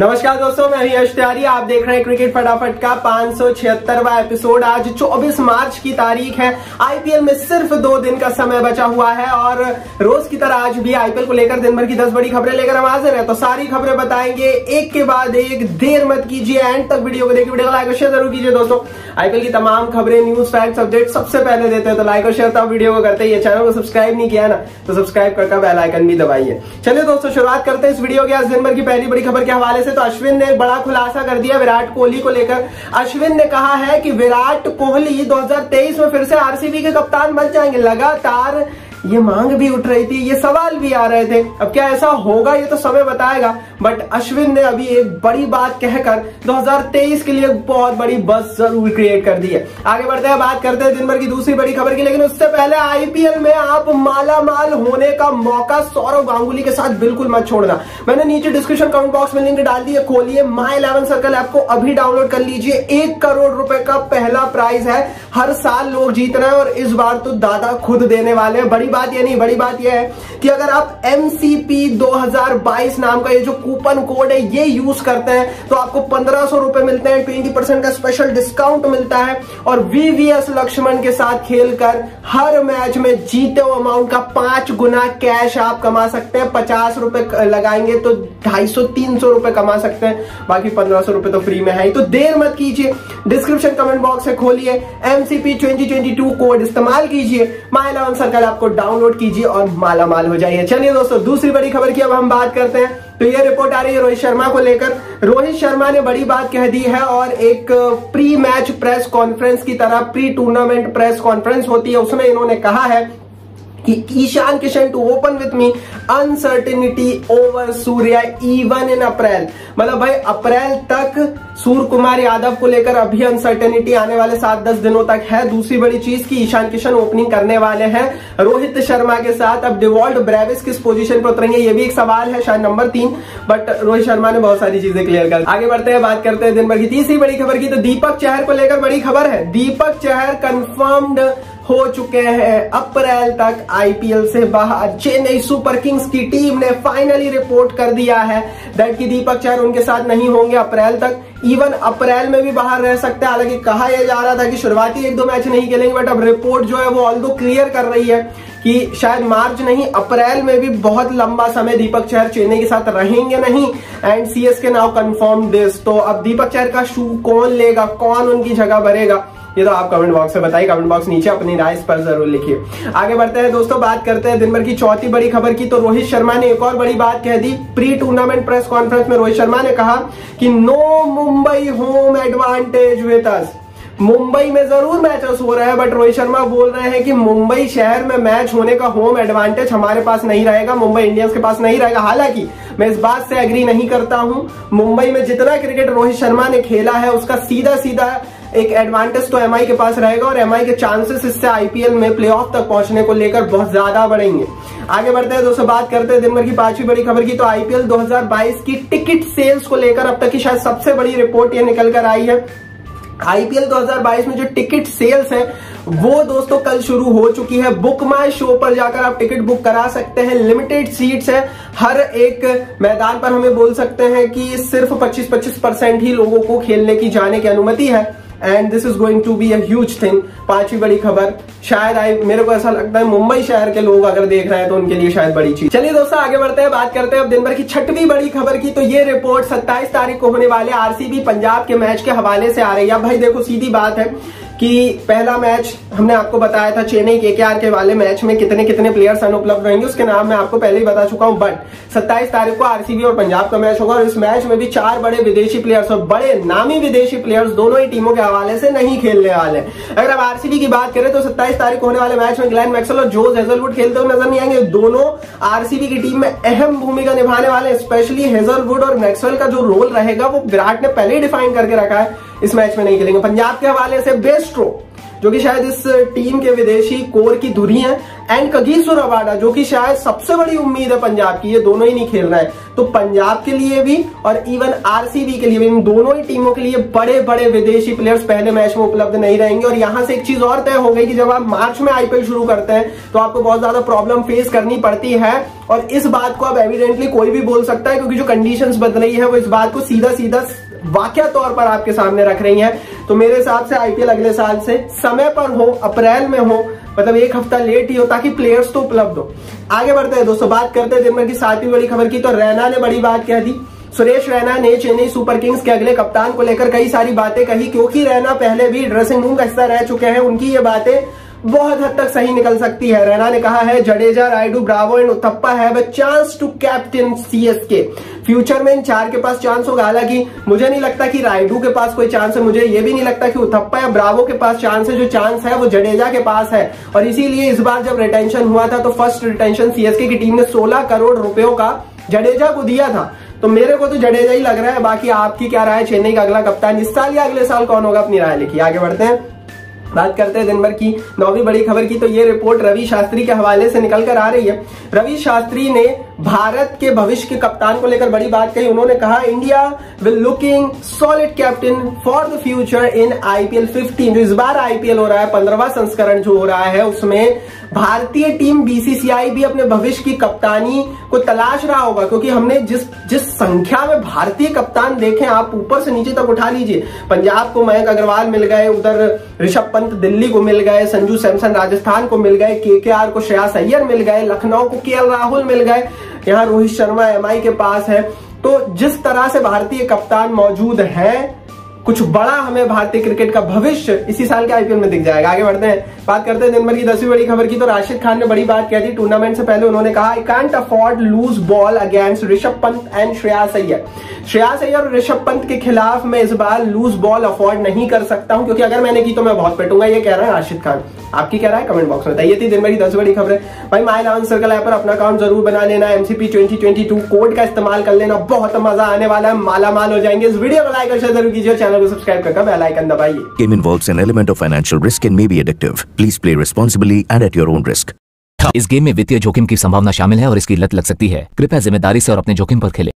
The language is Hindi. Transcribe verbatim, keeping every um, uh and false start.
नमस्कार दोस्तों, मैं यश तिवारी। आप देख रहे हैं क्रिकेट फटाफट का पाँच सौ छिहत्तरवां एपिसोड। आज चौबीस मार्च की तारीख है। आईपीएल में सिर्फ दो दिन का समय बचा हुआ है और रोज की तरह आज भी आईपीएल को लेकर दिन भर की दस बड़ी खबरें लेकर हम हाजिर हैं। तो सारी खबरें बताएंगे एक के बाद एक, देर मत कीजिए, एंड तक वीडियो को देखिए। वीडियो को लाइक और शेयर जरूर कीजिए। दोस्तों, आईपीएल की तमाम खबरें, न्यूज, फैक्ट्स, अपडेट सबसे पहले देते हैं, तो लाइक और शेयर तो वीडियो को करते ही। चैनल को सब्सक्राइब नहीं किया ना तो सब्सक्राइब करके बेल आइकन भी दबाइए। चलिए दोस्तों, शुरुआत करते हैं इस वीडियो की। आज दिन भर की पहली बड़ी खबर के हवाले। तो अश्विन ने बड़ा खुलासा कर दिया विराट कोहली को लेकर। अश्विन ने कहा है कि विराट कोहली दो हज़ार तेईस में फिर से आरसीबी के कप्तान बन जाएंगे। लगातार ये मांग भी उठ रही थी, ये सवाल भी आ रहे थे। अब क्या ऐसा होगा, ये तो समय बताएगा। बट अश्विन ने अभी एक बड़ी बात कहकर दो हज़ार तेईस के लिए बहुत बड़ी बस जरूर क्रिएट कर दी है। आगे बढ़ते हैं, बात करते हैं दिन भर की दूसरी बड़ी खबर की। लेकिन उससे पहले, आईपीएल में आप मालामाल होने का मौका सौरव गांगुली के साथ बिल्कुल मत छोड़ना। मैंने नीचे डिस्क्रिप्शन कमेंट बॉक्स में लिंक डाल दी है। खोलिए माई इलेवन सर्कल ऐप को, अभी डाउनलोड कर लीजिए। एक करोड़ रुपए का पहला प्राइज है। हर साल लोग जीत रहे हैं और इस बार तो दादा खुद देने वाले हैं। बड़ी बात ये नहीं, बड़ी बात ये है कि अगर आप एमसीपी दो हज़ार बाईस नाम का ये जो कूपन कोड है ये यूज करते हैं तो आपको पंद्रह सौ रुपए मिलते हैं, बीस परसेंट का स्पेशल डिस्काउंट मिलता है। और वीवीएस लक्ष्मण के साथ खेलकर हर मैच में जीते हुए अमाउंट का पांच गुना कैश आप कमा सकते हैं। पचास रुपए लगाएंगे तो ढाई सौ तीन सौ रुपए कमा सकते हैं। बाकी पंद्रह सौ रुपए तो फ्री में है। तो देर मत कीजिए, डिस्क्रिप्शन कमेंट बॉक्स से खोलिए, MCP twenty twenty two code इस्तेमाल कीजिए, माई इलेवन सर्कल आपको डाउनलोड कीजिए और मालामाल हो जाइए। चलिए दोस्तों, दूसरी बड़ी खबर की अब हम बात करते हैं। तो ये रिपोर्ट आ रही है रोहित शर्मा को लेकर। रोहित शर्मा ने बड़ी बात कह दी है और एक प्री मैच प्रेस कॉन्फ्रेंस की तरह, प्री टूर्नामेंट प्रेस कॉन्फ्रेंस होती है, उसमें इन्होंने कहा है कि Ishan Kishan to open with me, uncertainty over Surya even in April. मतलब भाई, अप्रैल तक सूर्यकुमार यादव को लेकर अभी अनसर्टेनिटी आने वाले सात दस दिनों तक है। दूसरी बड़ी चीज कि ईशान किशन ओपनिंग करने वाले हैं रोहित शर्मा के साथ। अब डिवॉल्ट ब्रेविस किस पोजीशन पर उतरेंगे ये भी एक सवाल है, शायद नंबर तीन। बट रोहित शर्मा ने बहुत सारी चीजें क्लियर कर। आगे बढ़ते हैं, बात करते हैं दिन भर की तीसरी बड़ी खबर की। तो दीपक चहर को लेकर बड़ी खबर है। दीपक चहर कंफर्म्ड हो चुके हैं अप्रैल तक आईपीएल से बाहर। चेन्नई सुपर किंग्स की टीम ने फाइनली रिपोर्ट कर दिया है दैट कि दीपक चहर उनके साथ नहीं होंगे अप्रैल तक। इवन अप्रैल में भी बाहर रह सकते हैं। हालांकि कहा यह जा रहा था कि शुरुआती एक दो मैच नहीं खेलेंगे, बट अब रिपोर्ट जो है वो ऑल्दो क्लियर कर रही है कि शायद मार्च नहीं, अप्रैल में भी बहुत लंबा समय दीपक चहर चेन्नई के साथ रहेंगे नहीं। And CSK now confirm this. तो अब दीपक चहर का शू कौन लेगा, कौन उनकी जगह भरेगा, ये तो आप कमेंट बॉक्स में बताइए। कमेंट बॉक्स नीचे अपनी राय पर जरूर लिखिए। आगे बढ़ते हैं दोस्तों, बात करते हैं दिन भर की चौथी बड़ी खबर की। तो रोहित शर्मा ने एक और बड़ी बात कह दी। प्री टूर्नामेंट प्रेस कॉन्फ्रेंस में रोहित शर्मा ने कहा कि no Mumbai home advantage with us. Mumbai में जरूर मैचेस हो रहे हैं, बट रोहित शर्मा बोल रहे हैं कि मुंबई शहर में मैच होने का होम एडवांटेज हमारे पास नहीं रहेगा, मुंबई इंडियंस के पास नहीं रहेगा। हालांकि मैं इस बात से एग्री नहीं करता हूं। मुंबई में जितना क्रिकेट रोहित शर्मा ने खेला है उसका सीधा सीधा एक एडवांटेज तो एमआई के पास रहेगा और एमआई के चांसेस इससे आईपीएल में प्लेऑफ तक पहुंचने को लेकर बहुत ज्यादा बढ़ेंगे। आगे बढ़ते हैं दोस्तों, बात करते हैं दिन भर की पांचवी बड़ी खबर की। तो आईपीएल दो हज़ार बाईस की टिकट सेल्स को लेकर अब तक की शायद सबसे बड़ी रिपोर्ट ये निकल कर आई है। आईपीएल दो हज़ार बाईस में जो टिकट सेल्स है वो दोस्तों कल शुरू हो चुकी है। बुक माई शो पर जाकर आप टिकट बुक करा सकते हैं। लिमिटेड सीट्स है, हर एक मैदान पर हमें बोल सकते हैं कि सिर्फ पच्चीस पच्चीस परसेंट ही लोगों को खेलने की, जाने की अनुमति है। And this is going to be a huge thing. पांचवी बड़ी खबर, शायद आई मेरे को ऐसा लगता है मुंबई शहर के लोग अगर देख रहे हैं तो उनके लिए शायद बड़ी चीज। चलिए दोस्तों, आगे बढ़ते हैं, बात करते हैं अब दिन भर की छठवीं बड़ी खबर की। तो ये रिपोर्ट सत्ताईस तारीख को होने वाले आरसीबी पंजाब के मैच के हवाले से आ रही है। भाई देखो, सीधी बात है कि पहला मैच हमने आपको बताया था चेन्नई केकेआर के वाले मैच में कितने कितने प्लेयर्स अनुपलब्ध रहेंगे, उसके नाम मैं आपको पहले ही बता चुका हूं। बट सत्ताईस तारीख को आरसीबी और पंजाब का मैच होगा और इस मैच में भी चार बड़े विदेशी प्लेयर्स और बड़े नामी विदेशी प्लेयर्स दोनों ही टीमों के हवाले से नहीं खेलने वाले। अगर आप आरसीबी की बात करें तो सत्ताईस तारीख को होने वाले मैच में ग्लैन मैक्सवेल और जोश हेजलवुड खेलते हुए नजर नहीं आएंगे। दोनों आरसीबी की टीम में अहम भूमिका निभाने वाले, स्पेशली हेजलवुड और मैक्सवेल का जो रोल रहेगा वो विराट ने पहले ही डिफाइन करके रखा है इस मैच में नहीं खेलेंगे। पंजाब के हवाले से बेस्ट्रो जो कि शायद इस टीम के विदेशी कोर की धुरी है, एंड कगीसो रबाडा जो कि शायद सबसे बड़ी उम्मीद है पंजाब की, ये दोनों ही नहीं खेल रहा है। तो पंजाब के लिए भी और इवन आरसीबी के लिए भी, इन दोनों ही टीमों के लिए बड़े बड़े विदेशी प्लेयर्स पहले मैच में उपलब्ध नहीं रहेंगे। और यहां से एक चीज और तय हो गई कि जब आप मार्च में आईपीएल शुरू करते हैं तो आपको बहुत ज्यादा प्रॉब्लम फेस करनी पड़ती है, और इस बात को अब एविडेंटली कोई भी बोल सकता है क्योंकि जो कंडीशंस बदल रही है वो इस बात को सीधा सीधा वाकया तौर पर आपके सामने रख रही है। तो मेरे हिसाब से आईपीएल अगले साल से समय पर हो, अप्रैल में हो, मतलब एक हफ्ता लेट ही हो, ताकि प्लेयर्स तो उपलब्ध हो। आगे बढ़ते हैं दोस्तों, बात करते हैं दिन भर की सातवीं बड़ी खबर की। तो रैना ने बड़ी बात कह दी, सुरेश रैना ने चेन्नई सुपर किंग्स के अगले कप्तान को लेकर कई सारी बातें कही। क्योंकि रैना पहले भी ड्रेसिंग रूम का हिस्सा रह चुके हैं, उनकी ये बातें बहुत हद तक सही निकल सकती है। रैना ने कहा है, Jadeja, Rayudu, Bravo and Uthappa have a chance to captain CSK. Future में इन चार के पास चांस होगा। हालांकि मुझे नहीं लगता कि रायडू के पास कोई चांस है, मुझे ये भी नहीं लगता कि उथप्पा या ब्रावो के पास चांस है। जो चांस है वो जडेजा के पास है, और इसीलिए इस बार जब रिटेंशन हुआ था तो फर्स्ट रिटेंशन सीएसके की टीम ने सोलह करोड़ रुपयों का जडेजा को दिया था। तो मेरे को तो जडेजा ही लग रहा है। बाकी आपकी क्या राय, चेन्नई का अगला कप्तान इस साल या अगले साल कौन होगा, अपनी राय लिखिए। आगे बढ़ते हैं, बात करते हैं दिन भर की नौवीं बड़ी खबर की। तो ये रिपोर्ट रवि शास्त्री के हवाले से निकल कर आ रही है। रवि शास्त्री ने भारत के भविष्य के कप्तान को लेकर बड़ी बात कही। उन्होंने कहा, India will looking solid captain for the future in IPL fifteen. जो इस बार आईपीएल हो रहा है, पंद्रहवां संस्करण जो हो रहा है, उसमें भारतीय टीम बीसीसीआई भी अपने भविष्य की कप्तानी को तलाश रहा होगा। क्योंकि हमने जिस जिस संख्या में भारतीय कप्तान देखे, आप ऊपर से नीचे तक उठा लीजिए, पंजाब को मयंक अग्रवाल मिल गए, उधर ऋषभ पंत दिल्ली को मिल गए, संजू सैमसन राजस्थान को मिल गए, केकेआर को श्रेयस अय्यर मिल गए, लखनऊ को केएल राहुल मिल गए, यहाँ रोहित शर्मा एमआई के पास है। तो जिस तरह से भारतीय कप्तान मौजूद हैं, कुछ बड़ा हमें भारतीय क्रिकेट का भविष्य इसी साल के आईपीएल में दिख जाएगा। आगे बढ़ते हैं, बात करते हैं दिनभर की दसवीं बड़ी खबर की। तो राशिद खान ने बड़ी बात कह दी टूर्नामेंट से पहले। उन्होंने कहा, I can't afford loose ball against Rishabh Pant and Shreyas Iyer. Shreyas Iyer और ऋषभ पंत के खिलाफ मैं इस बार लूज बॉल अफोर्ड नहीं कर सकता हूं, क्योंकि अगर मैंने की तो मैं बहुत पिटूंगा। ये कह रहा है राशिद खान, आपकी कह रहा है कमेंट बॉक्स में बताइए। थी दिन भर की दस बड़ी खबरें। भाई माय इलेवन सर्कल ऐप पर अपना अकाउंट जरूर बना लेना, MCP twenty twenty two code का इस्तेमाल कर लेना, बहुत मजा आने वाला है, माला माल हो जाएंगे। इस वीडियो को लाइक और शेयर जरूर कीजिए, चैनल को सब्सक्राइब करके बेल आइकन दबाइए। Game involves an element of financial risk and may be addictive, please play responsibly and at your own risk. इस गेम में वित्तीय जोखिम की संभावना शामिल है और इसकी लत लग सकती है। कृपया जिम्मेदारी से और अपने जोखिम पर खेलें।